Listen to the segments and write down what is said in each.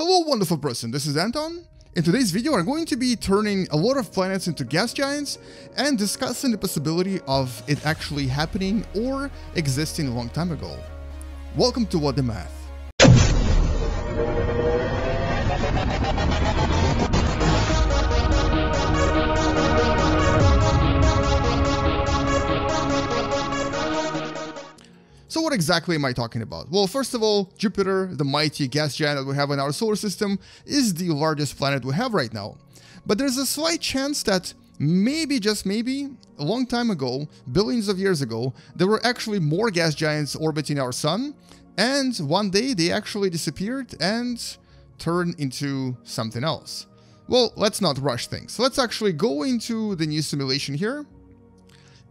Hello wonderful person, this is Anton. In today's video I'm going to be turning a lot of planets into gas giants and discussing the possibility of it actually happening or existing a long time ago. Welcome to What Da Math. So what exactly am I talking about? Well, first of all, Jupiter, the mighty gas giant that we have in our solar system, is the largest planet we have right now. But there's a slight chance that maybe, just maybe, a long time ago, billions of years ago, there were actually more gas giants orbiting our sun, and one day they actually disappeared and turned into something else. Well, let's not rush things. Let's actually go into the new simulation here.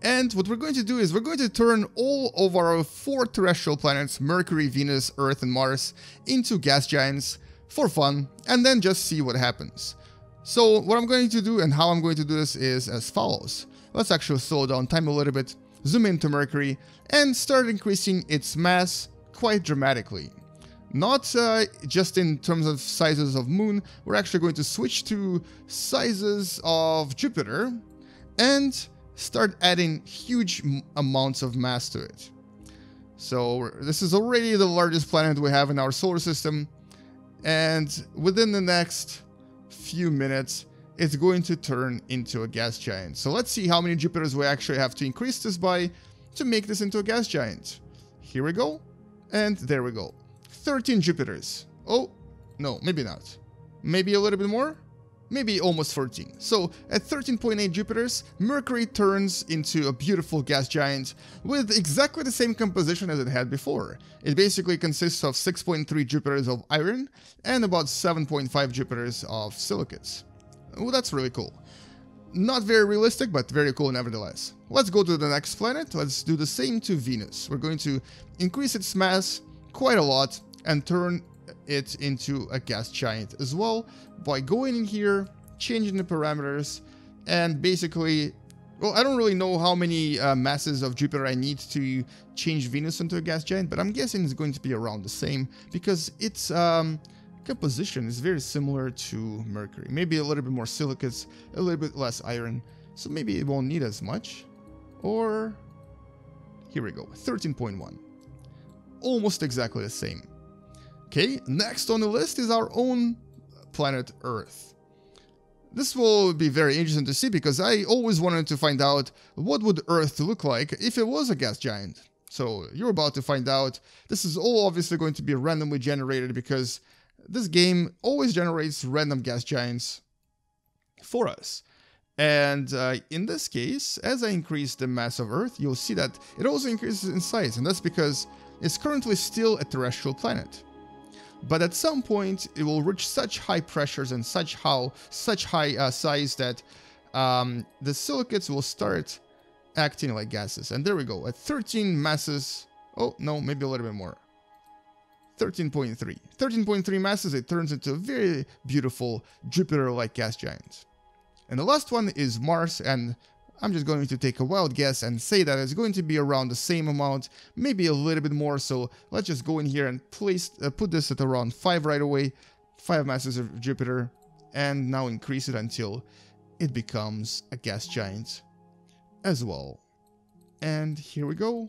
And what we're going to do is we're going to turn all of our four terrestrial planets, Mercury, Venus, Earth, and Mars, into gas giants for fun, and then just see what happens. So what I'm going to do and how I'm going to do this is as follows. Let's actually slow down time a little bit, zoom into Mercury, and start increasing its mass quite dramatically. Not just in terms of sizes of Moon, we're actually going to switch to sizes of Jupiter, and start adding huge amounts of mass to it. So this is already the largest planet we have in our solar system, and within the next few minutes it's going to turn into a gas giant. So let's see how many Jupiters we actually have to increase this by to make this into a gas giant. Here we go, and there we go. 13 Jupiters. Oh no, maybe not. Maybe a little bit more. Maybe almost 14. So at 13.8 Jupiters, Mercury turns into a beautiful gas giant with exactly the same composition as it had before. It basically consists of 6.3 Jupiters of iron and about 7.5 Jupiters of silicates. Well, that's really cool. Not very realistic, but very cool nevertheless. Let's go to the next planet. Let's do the same to Venus. We're going to increase its mass quite a lot and turn it into a gas giant as well by going in here, changing the parameters, and basically, well, I don't really know how many masses of Jupiter I need to change Venus into a gas giant, but I'm guessing it's going to be around the same because its composition is very similar to Mercury. Maybe a little bit more silicates, a little bit less iron, so maybe it won't need as much. Or here we go, 13.1, almost exactly the same. Okay, next on the list is our own planet Earth. This will be very interesting to see because I always wanted to find out what would Earth look like if it was a gas giant. So you're about to find out. This is all obviously going to be randomly generated because this game always generates random gas giants for us. And in this case, as I increase the mass of Earth, you'll see that it also increases in size, and that's because it's currently still a terrestrial planet. But at some point, it will reach such high pressures and such high size that the silicates will start acting like gases. And there we go, at 13 masses, oh no, maybe a little bit more, 13.3 masses, it turns into a very beautiful Jupiter-like gas giant. And the last one is Mars, and I'm just going to take a wild guess and say that it's going to be around the same amount, maybe a little bit more. So let's just go in here and put this at around 5 right away, 5 masses of Jupiter, and now increase it until it becomes a gas giant as well. And here we go,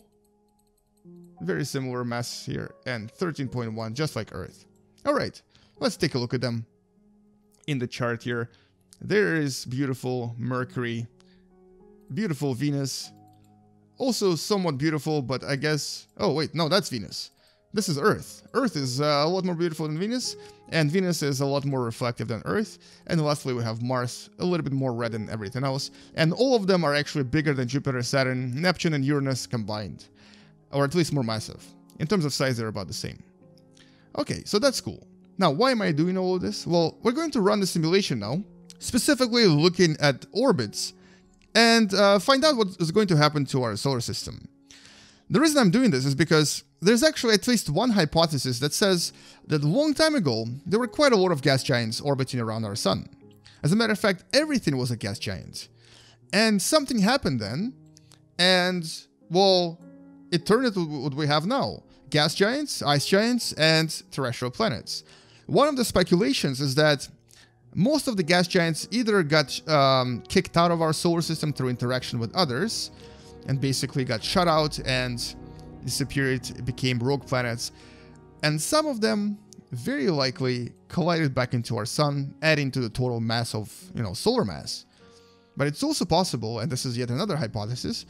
very similar mass here, and 13.1, just like Earth. All right, let's take a look at them in the chart here. There is beautiful Mercury, beautiful Venus, also somewhat beautiful, but I guess, oh wait, no, that's Venus. This is Earth. Earth is a lot more beautiful than Venus, and Venus is a lot more reflective than Earth. And lastly, we have Mars, a little bit more red than everything else. And all of them are actually bigger than Jupiter, Saturn, Neptune, and Uranus combined, or at least more massive. In terms of size, they're about the same. Okay, so that's cool. Now, why am I doing all of this? Well, we're going to run the simulation now, specifically looking at orbits, and find out what is going to happen to our solar system. The reason I'm doing this is because there's actually at least one hypothesis that says that a long time ago, there were quite a lot of gas giants orbiting around our sun. As a matter of fact, everything was a gas giant. And something happened then, and, well, it turned into what we have now. Gas giants, ice giants, and terrestrial planets. One of the speculations is that most of the gas giants either got kicked out of our solar system through interaction with others and basically got shut out and disappeared, became rogue planets, and some of them very likely collided back into our sun, adding to the total mass of, you know, solar mass. But it's also possible, and this is yet another hypothesis,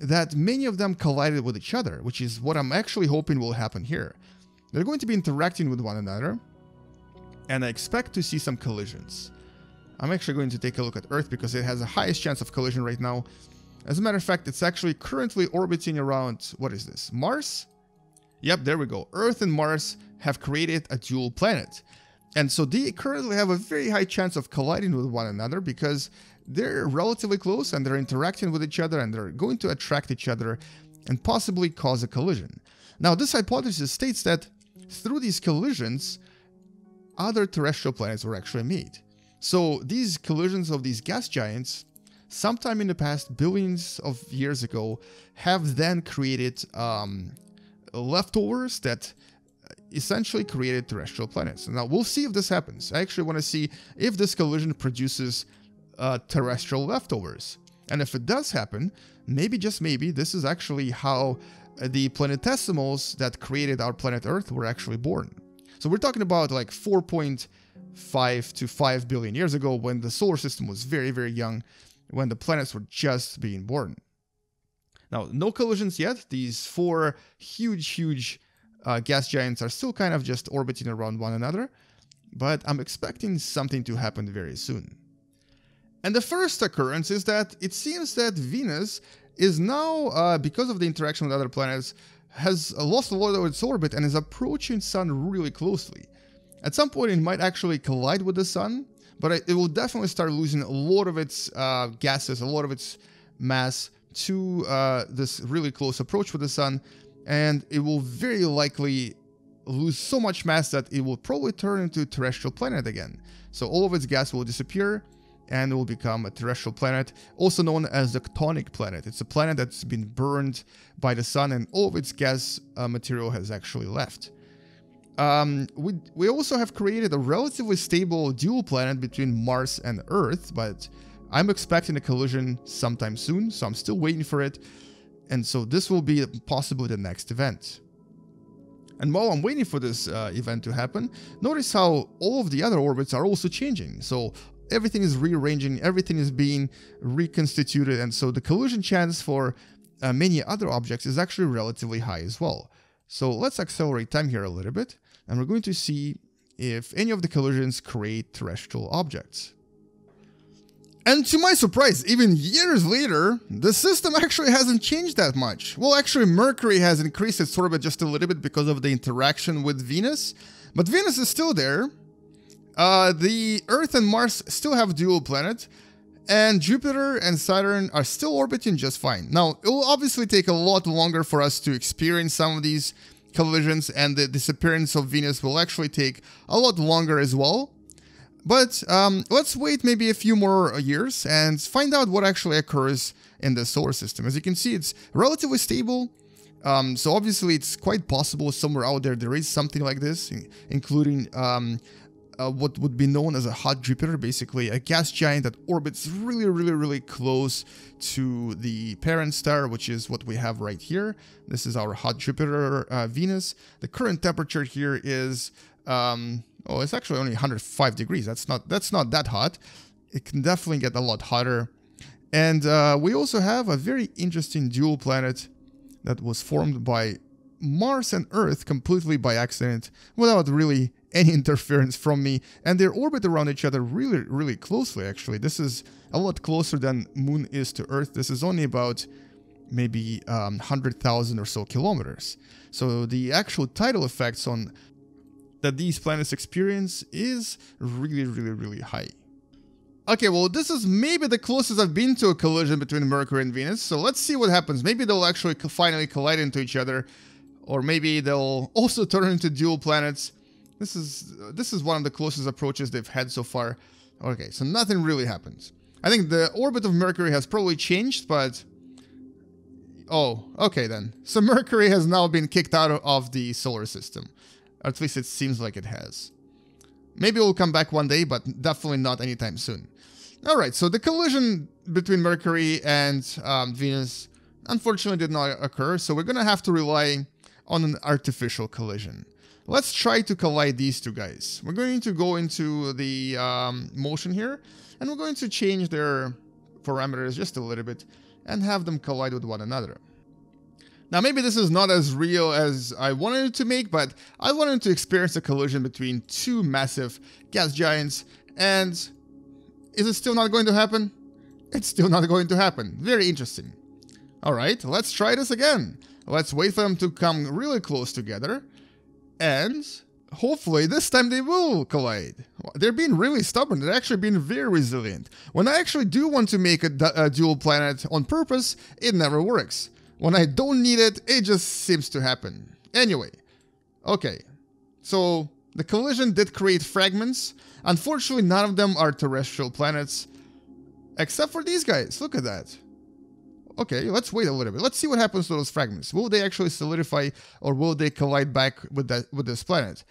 that many of them collided with each other, which is what I'm actually hoping will happen here. They're going to be interacting with one another, and I expect to see some collisions. I'm actually going to take a look at Earth because it has the highest chance of collision right now. As a matter of fact, it's actually currently orbiting around, what is this, Mars? Yep, there we go. Earth and Mars have created a dual planet. And so they currently have a very high chance of colliding with one another because they're relatively close and they're interacting with each other and they're going to attract each other and possibly cause a collision. Now, this hypothesis states that through these collisions, other terrestrial planets were actually made. So these collisions of these gas giants, sometime in the past, billions of years ago, have then created leftovers that essentially created terrestrial planets. Now, we'll see if this happens. I actually want to see if this collision produces terrestrial leftovers. And if it does happen, maybe, just maybe, this is actually how the planetesimals that created our planet Earth were actually born. So we're talking about like 4.5 to 5 billion years ago when the solar system was very, very young, when the planets were just being born. Now, no collisions yet. These four huge, huge gas giants are still kind of just orbiting around one another, but I'm expecting something to happen very soon. And the first occurrence is that it seems that Venus is now, because of the interaction with other planets, has lost a lot of its orbit and is approaching Sun really closely. At some point, it might actually collide with the Sun, but it will definitely start losing a lot of its gases, a lot of its mass to this really close approach with the Sun, and it will very likely lose so much mass that it will probably turn into a terrestrial planet again. So all of its gas will disappear and it will become a terrestrial planet, also known as the Ctonic planet. It's a planet that's been burned by the Sun and all of its gas material has actually left. We also have created a relatively stable dual planet between Mars and Earth, but I'm expecting a collision sometime soon, so I'm still waiting for it. And so this will be possibly the next event. And while I'm waiting for this event to happen, notice how all of the other orbits are also changing. So everything is rearranging, everything is being reconstituted. And so the collision chance for many other objects is actually relatively high as well. So let's accelerate time here a little bit. And we're going to see if any of the collisions create terrestrial objects. And to my surprise, even years later, the system actually hasn't changed that much. Well, actually, Mercury has increased its orbit just a little bit because of the interaction with Venus, but Venus is still there. The Earth and Mars still have dual planet, and Jupiter and Saturn are still orbiting just fine. Now, it will obviously take a lot longer for us to experience some of these collisions, and the disappearance of Venus will actually take a lot longer as well. But let's wait maybe a few more years and find out what actually occurs in the solar system. As you can see, it's relatively stable. So obviously, it's quite possible somewhere out there there is something like this, including what would be known as a hot Jupiter, basically a gas giant that orbits really, really, really close to the parent star, which is what we have right here. This is our hot Jupiter, Venus. The current temperature here is... oh, it's actually only 105 degrees. That's not that hot. It can definitely get a lot hotter. And we also have a very interesting dual planet that was formed by Mars and Earth completely by accident, without really any interference from me. And they orbit around each other really, really closely, actually. This is a lot closer than Moon is to Earth. This is only about maybe 100,000 or so kilometers. So the actual tidal effects on that these planets experience is really, really, really high. Okay, well, this is maybe the closest I've been to a collision between Mercury and Venus, so let's see what happens. Maybe they'll actually finally collide into each other, or maybe they'll also turn into dual planets. This is one of the closest approaches they've had so far. Okay, so nothing really happens. I think the orbit of Mercury has probably changed, but... oh, okay then. So Mercury has now been kicked out of the solar system. Or at least it seems like it has. Maybe we'll come back one day, but definitely not anytime soon. Alright, so the collision between Mercury and Venus unfortunately did not occur, so we're gonna have to rely on an artificial collision. Let's try to collide these two guys. We're going to go into the motion here, and we're going to change their parameters just a little bit and have them collide with one another. Now, maybe this is not as real as I wanted it to make, but I wanted to experience a collision between two massive gas giants, and is it still not going to happen? It's still not going to happen. Very interesting. All right, let's try this again. Let's wait for them to come really close together, and hopefully this time they will collide. They're being really stubborn. They're actually being very resilient. When I actually do want to make a dual planet on purpose, it never works. When I don't need it, it just seems to happen. Anyway, okay, so the collision did create fragments. Unfortunately, none of them are terrestrial planets, except for these guys. Look at that. Okay, let's wait a little bit. Let's see what happens to those fragments. Will they actually solidify, or will they collide back with this planet?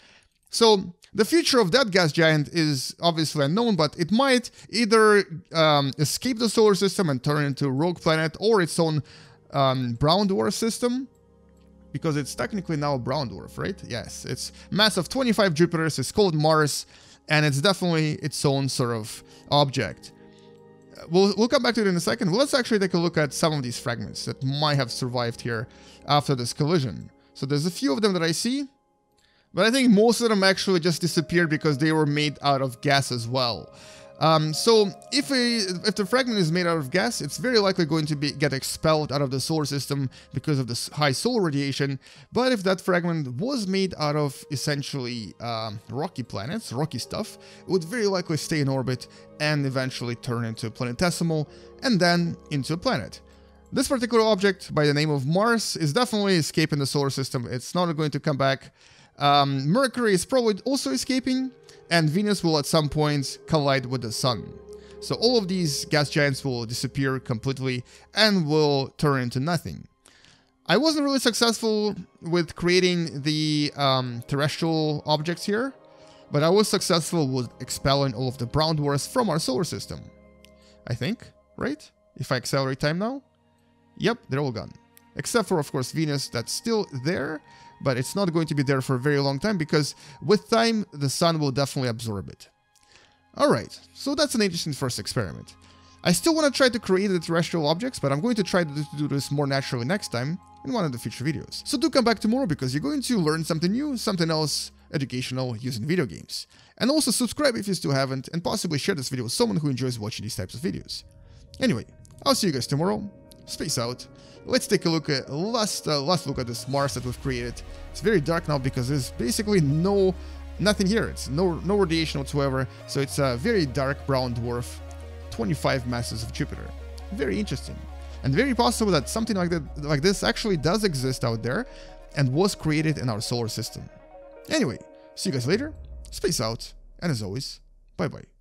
So the future of that gas giant is obviously unknown, but it might either escape the solar system and turn into a rogue planet, or its own brown dwarf system, because it's technically now a brown dwarf, right? Yes, it's mass of 25 Jupiters, it's called Mars, and it's definitely its own sort of object. We'll come back to it in a second. Let's actually take a look at some of these fragments that might have survived here after this collision. So there's a few of them that I see, but I think most of them actually just disappeared because they were made out of gas as well. So if the fragment is made out of gas, it's very likely going to get expelled out of the solar system because of the high solar radiation. But if that fragment was made out of essentially rocky planets, rocky stuff, it would very likely stay in orbit and eventually turn into a planetesimal and then into a planet. This particular object by the name of Mars is definitely escaping the solar system. It's not going to come back. Mercury is probably also escaping, and Venus will at some point collide with the Sun. So all of these gas giants will disappear completely and will turn into nothing. I wasn't really successful with creating the terrestrial objects here, but I was successful with expelling all of the brown dwarfs from our solar system. I think, right? If I accelerate time now? Yep, they're all gone. Except for, of course, Venus, that's still there, but it's not going to be there for a very long time, because with time, the Sun will definitely absorb it. Alright, so that's an interesting first experiment. I still want to try to create the terrestrial objects, but I'm going to try to do this more naturally next time in one of the future videos. So do come back tomorrow, because you're going to learn something new, something else educational using video games. And also subscribe if you still haven't, and possibly share this video with someone who enjoys watching these types of videos. Anyway, I'll see you guys tomorrow. Space out. Let's take a look at last look at this Mars that we've created. It's very dark now because there's basically nothing here. It's no radiation whatsoever. So it's a very dark brown dwarf, 25 masses of Jupiter. Very interesting, and very possible that something like this actually does exist out there and was created in our solar system. Anyway, see you guys later. Space out, and as always, bye bye.